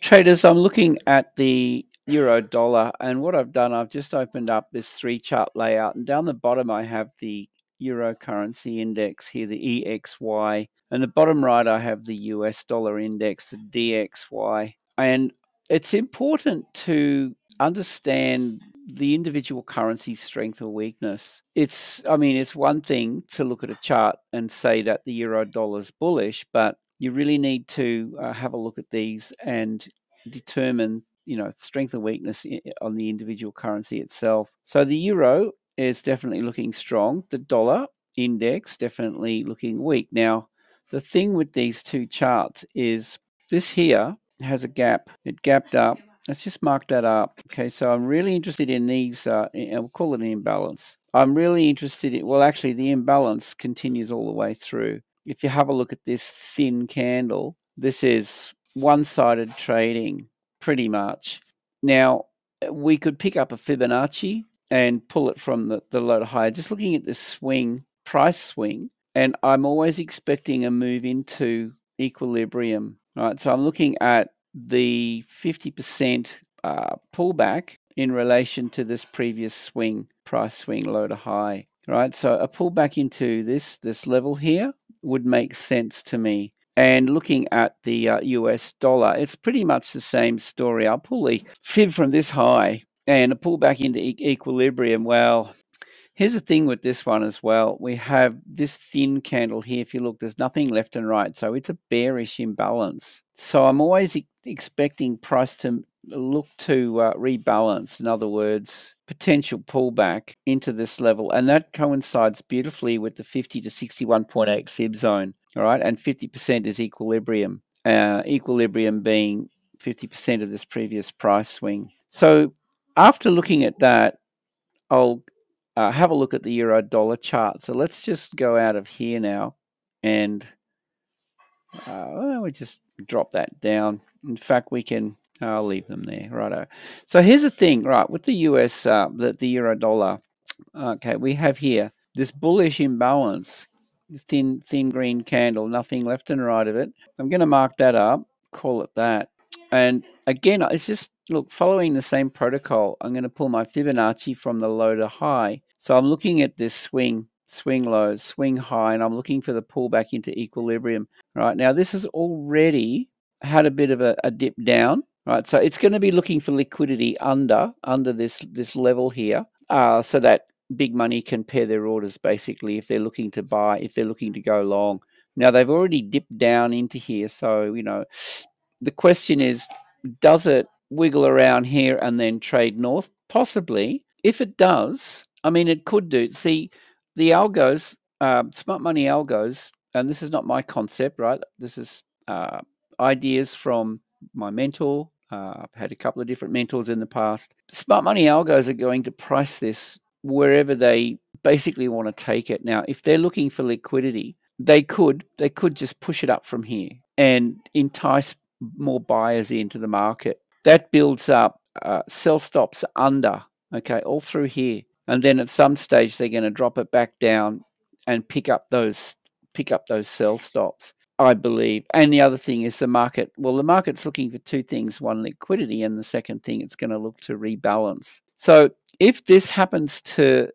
Traders, I'm looking at the euro dollar, and what I've done, I've just opened up this three chart layout, and down the bottom I have the euro currency index here, the EXY, and the bottom right I have the US dollar index, the DXY. And it's important to understand the individual currency's strength or weakness. It's one thing to look at a chart and say that the euro dollar's bullish, but you really need to have a look at these and determine, strength and weakness on the individual currency itself. So the euro is definitely looking strong. The dollar index definitely looking weak. Now, the thing with these two charts is this here has a gap. It gapped up. Let's just mark that up. Okay, so I'm really interested in these, and we'll call it an imbalance. I'm really interested in, well, actually, the imbalance continues all the way through. If you have a look at this thin candle, this is one-sided trading, pretty much. Now, we could pick up a Fibonacci and pull it from the low to high. Just looking at this swing, price swing, and I'm always expecting a move into equilibrium. All right, so I'm looking at the 50% pullback in relation to this previous swing, price swing, low to high. All right, so a pullback into this level here would make sense to me. And looking at the US dollar, it's pretty much the same story. I'll pull the fib from this high and a pullback into equilibrium. Well, here's the thing with this one as well. We have this thin candle here. If you look, there's nothing left and right. So it's a bearish imbalance. So I'm always expecting price to look to rebalance. In other words, potential pullback into this level. And that coincides beautifully with the 50 to 61.8 fib zone. All right. And 50% is equilibrium, equilibrium being 50% of this previous price swing. So after looking at that, I'll have a look at the euro dollar chart. So let's just go out of here now and we just drop that down. In fact, we can, I'll leave them there. Righto. So here's the thing, right, with the US, the euro dollar, okay, we have here this bullish imbalance, thin green candle, nothing left and right of it. I'm going to mark that up, call it that. And again, it's just, look, following the same protocol, I'm going to pull my Fibonacci from the low to high. So I'm looking at this swing low, swing high, and I'm looking for the pullback into equilibrium. Right now, this has already had a bit of a dip down. Right, so it's going to be looking for liquidity under this level here, so that big money can pair their orders basically if they're looking to buy, if they're looking to go long. Now they've already dipped down into here, so the question is, does it wiggle around here and then trade north? Possibly. If it does, it could do. See, the algos, smart money algos, and this is not my concept, right? This is ideas from my mentor. I've had a couple of different mentors in the past. Smart money algos are going to price this wherever they basically want to take it. Now, if they're looking for liquidity, they could just push it up from here and entice more buyers into the market. That builds up sell stops under, okay, all through here. And then at some stage, they're going to drop it back down and pick up those sell stops, I believe. And the other thing is the market. Well, the market's looking for two things. One, liquidity, and the second thing, it's going to look to rebalance. So if this happens to,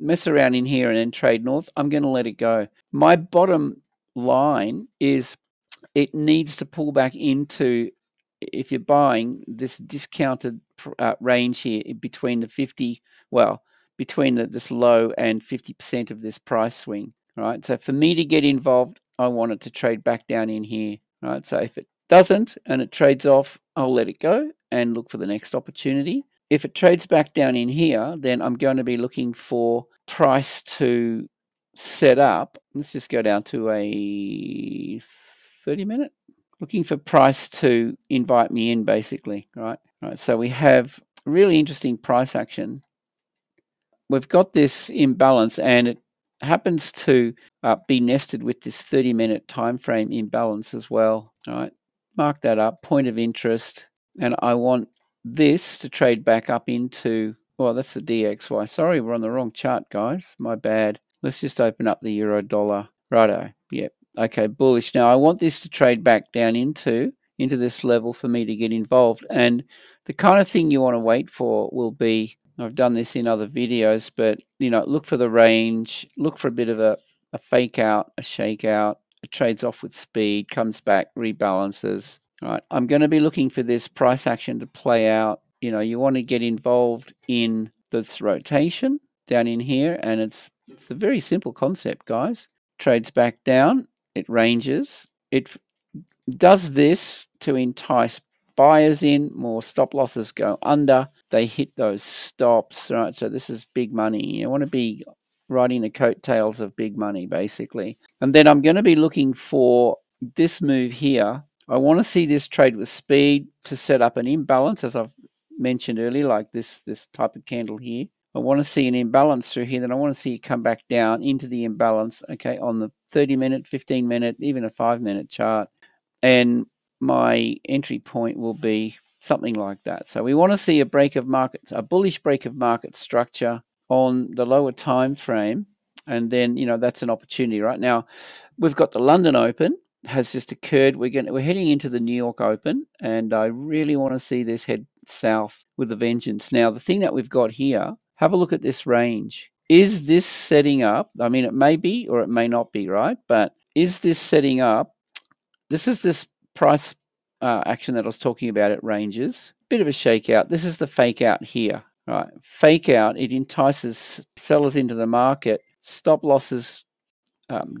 mess around in here and then trade north, I'm going to let it go. My bottom line is it needs to pull back into, if you're buying, this discounted range here between the this low and 50% of this price swing, right? So for me to get involved, I want it to trade back down in here, right? So if it doesn't and it trades off, I'll let it go and look for the next opportunity. If it trades back down in here, then I'm going to be looking for price to set up. Let's just go down to a 30-minute. Looking for price to invite me in, basically, right? All right, so we have really interesting price action. We've got this imbalance, and it happens to be nested with this 30-minute time frame imbalance as well. All right, mark that up, point of interest, and I want this to trade back up into, well, that's the DXY. Sorry, we're on the wrong chart, guys. My bad. Let's just open up the euro dollar. Righto, yep. Okay, bullish. Now I want this to trade back down into into this level for me to get involved. And the kind of thing you want to wait for will be, I've done this in other videos, but you know, look for the range, look for a bit of a fake out, a shake out, it trades off with speed, comes back, rebalances. All right, I'm going to be looking for this price action to play out. You know, you want to get involved in this rotation down in here, and it's a very simple concept, guys. Trades back down, it ranges, it does this to entice buyers in, more stop losses go under, they hit those stops, right? So this is big money. You want to be riding the coattails of big money, basically. And then I'm going to be looking for this move here. I want to see this trade with speed to set up an imbalance, as I've mentioned earlier, like this type of candle here. I want to see an imbalance through here, then I want to see it come back down into the imbalance, okay, on the 30-minute, 15-minute, even a 5-minute chart. And my entry point will be something like that. So we want to see a break of markets, a bullish break of market structure on the lower time frame. And then, you know, that's an opportunity. Right now, we've got the London Open has just occurred. We're heading into the New York Open, and I really want to see this head south with a vengeance. Now, the thing that we've got here, have a look at this range. Is this setting up? I mean, it may be or it may not be, right? But is this setting up? This is this price action that I was talking about at ranges. Bit of a shakeout. This is the fake out here, right? Fake out, it entices sellers into the market. Stop losses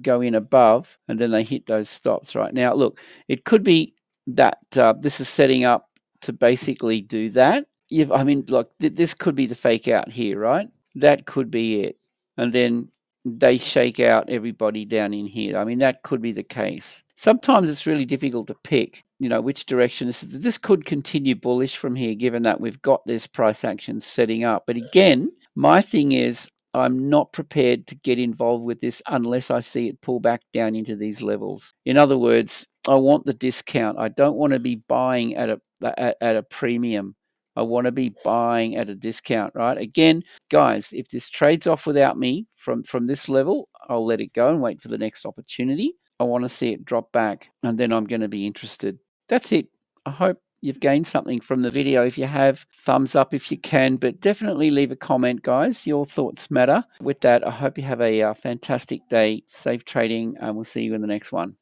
go in above, and then they hit those stops right now. Look, it could be that this is setting up to basically do that. I mean, look, this could be the fake out here, right? That could be it. And then they shake out everybody down in here. I mean, that could be the case. Sometimes it's really difficult to pick, you know, which direction this is. This could continue bullish from here, given that we've got this price action setting up. But again, my thing is, I'm not prepared to get involved with this unless I see it pull back down into these levels. In other words, I want the discount. I don't want to be buying at a premium. I want to be buying at a discount, right? Again, guys, if this trades off without me from this level, I'll let it go and wait for the next opportunity. I want to see it drop back, and then I'm going to be interested. That's it. I hope you've gained something from the video. If you have, thumbs up if you can, but definitely leave a comment, guys. Your thoughts matter. With that, I hope you have a fantastic day, safe trading, and we'll see you in the next one.